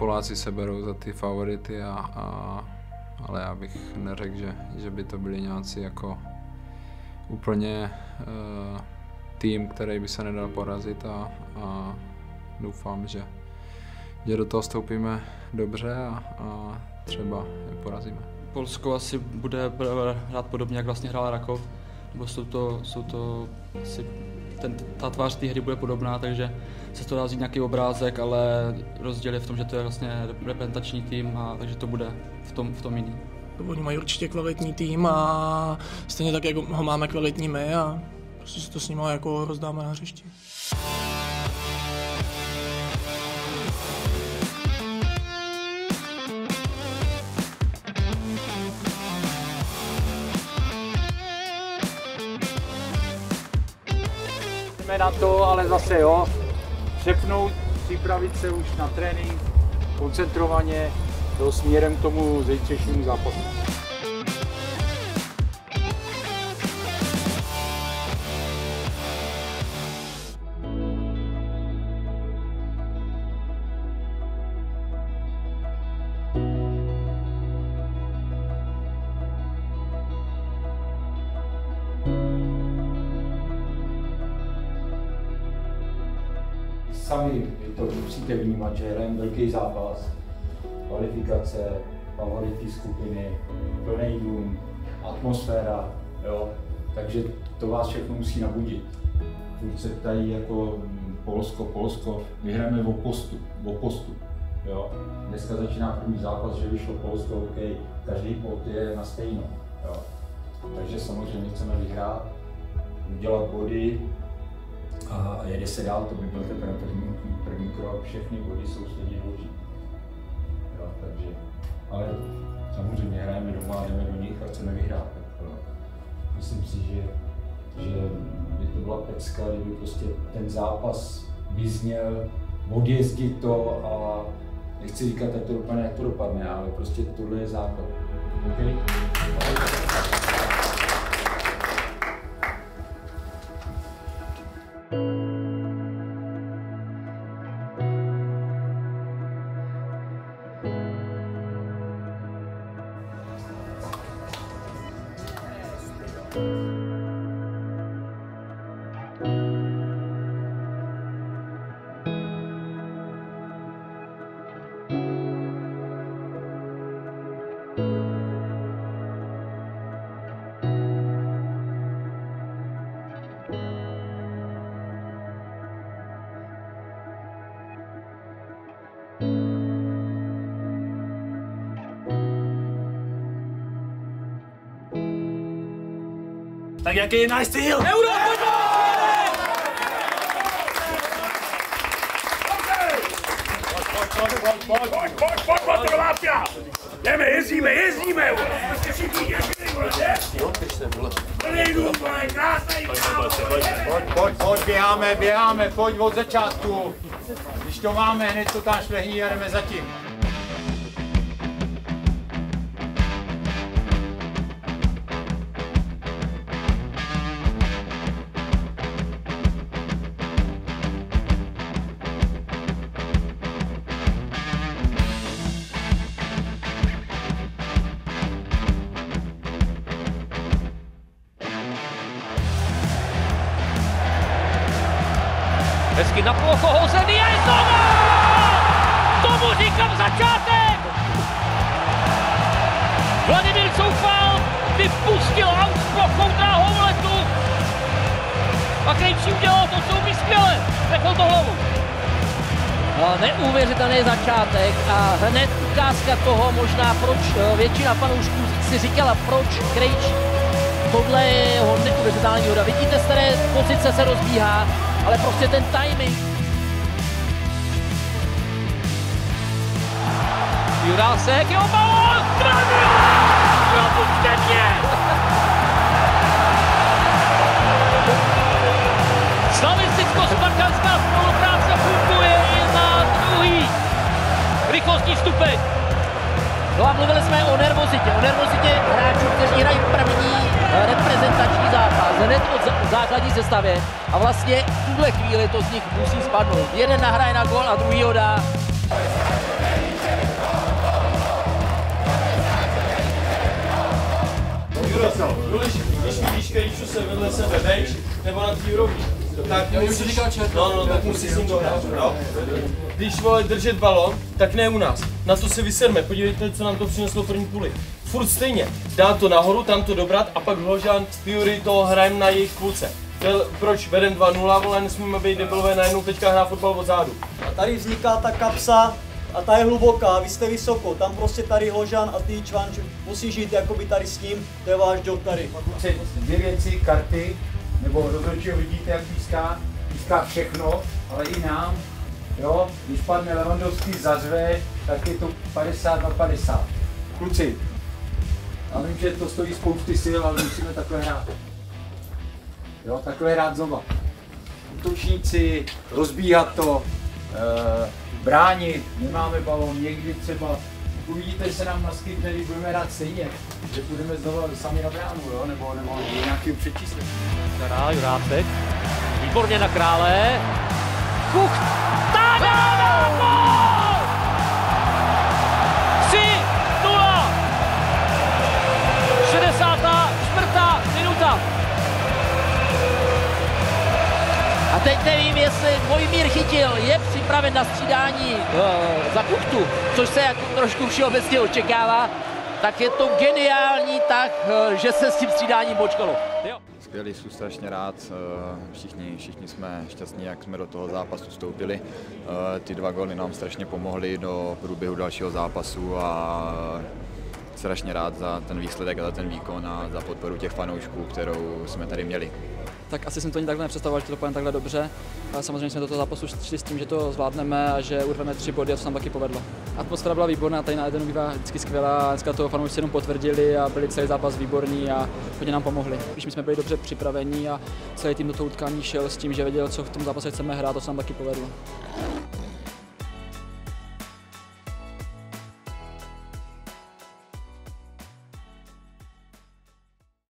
Poláci se berou za ty favority, ale já bych neřekl, že by to byli nějací jako úplně tým, který by se nedal porazit, a doufám, že do toho vstoupíme dobře a třeba je porazíme. Polsko asi bude hrát podobně, jak vlastně hrál Rakov, nebo jsou to asi ta tvář té hry bude podobná, takže se to dá vzít nějaký obrázek, ale rozdíl je v tom, že to je vlastně reprezentační tým, a takže to bude v tom jiný. Oni mají určitě kvalitní tým a stejně tak, jak ho máme kvalitní my, a prostě se to s nimi jako rozdáme na hřišti. Jsme na to, ale zase jo, přepnout, připravit se už na trénink, koncentrovaně, to směrem k tomu zítřejšímu zápasu. Sami to musíte vnímat, že hrajeme velký zápas, kvalifikace, favoritní skupiny, plný dům, atmosféra, jo? Takže to vás všechno musí nabudit. Furt se ptají jako Polsko, vyhráme o postup. Jo? Dneska začíná první zápas, že vyšlo Polsko, OK, každý pot je na stejno. Jo? Takže samozřejmě chceme vyhrát, udělat body a jede se dál, to by byl teprve první krok, všechny body jsou stejně důležité. Takže, ale samozřejmě hrajeme doma a jdeme do nich a chceme vyhrát. Myslím si, že by to byla pecka, kdyby prostě ten zápas vyzněl, odjezdit to, a nechci říkat, jak to dopadne, ale prostě tohle je základ. Okay? Tak jaký je náš cíl? Eurofotbal! Pojď, Lápia! Jdeme, jezdíme! Prostě všichni děkují, vole! Pojď, běháme, pojď od začátku! Když to máme, hned to tam šlehní a jdeme zatím. Hezky na plochu hozený a je to gól! Tomu říkám začátek! Vladimír Coufal vypustil aut z plochou dráhou letu a Krejčí udělal to, co umí skvěle, řekl to hlavu. Neuvěřitelný začátek a hned ukázka toho, možná proč většina fanoušků si říkala, proč Krejčí. Tohle je jeho neuvěřitelný hoda. Vidíte, z které pozice se rozbíhá, ale prostě ten timing. Juráček, jeho balón! Trávil! Propušte mě! Slavisticko-spartanská spolupráce funguje na druhý rychlostní stupeň. No a mluvili jsme o nervozitě hráčů, kteří hrají první reprezentační zápas hned od základní sestavě, a vlastně v tuhle chvíli to z nich musí spadnout. Jeden nahraje na gól a druhý ho dá. Když vidíš Krejču se vedle sebe bench nebo na tý úrovni, tak musíš s ním dohrát. Když vole držet balon, tak ne u nás. Na to se vyserme, podívejte, co nám to přineslo první půli. Furt stejně, dá to nahoru, tam to dobrat a pak Hložan z Piury toho hrajem na jejich půlce. Proč vedem 2-0, vole, nesmíme být debilové, najednou teďka hrá fotbal od zádu. A tady vzniká ta kapsa a ta je hluboká, vy jste vysoko, tam prostě tady Hložan a ty Čvanč musí žít jakoby tady s ním, to je váš job tady. Dvě věci, karty, nebo rozhodčího vidíte, jak píská, píská všechno, ale i nám, jo, když padne Lewandowski zařve, tak je to 50-50. Kluci, já vím, že to stojí spousty sil, ale musíme takhle hrát. Jo, takhle hrát znova. Útočníci, rozbíhat to, bránit, nemáme balón, někdy třeba. Uvidíte, se nám naskytne, když budeme hrát stejně, že půjdeme znova sami na bránu, jo, nebo nějaký přečíslení. Juráček, výborně na Krále. Kucht! Tada! Gól! 3-0! 64. minuta. A teď nevím, jestli Vladimír chytil, je připraven na střídání za Kuchtu, což se jako trošku všeobecně očekává, tak je to geniální tak, že se s tím střídáním počkalo. Skvělý, jsem strašně rád, všichni jsme šťastní, jak jsme do toho zápasu vstoupili. Ty dva góly nám strašně pomohly do průběhu dalšího zápasu a strašně rád za ten výsledek a za ten výkon a za podporu těch fanoušků, kterou jsme tady měli. Tak asi jsem to ani takhle nepředstavoval, že to dopadne takhle dobře. A samozřejmě jsme do toho zápasu šli s tím, že to zvládneme a že urveme 3 body a to se nám taky povedlo. Atmosféra byla výborná, tady na Edenu bývá vždycky skvělá. Dneska toho fanoušci jenom potvrdili a byli celý zápas výborný a hodně nám pomohli. Když my jsme byli dobře připraveni a celý tým do toho utkání šel s tím, že věděl, co v tom zápase chceme hrát, to se nám taky povedlo.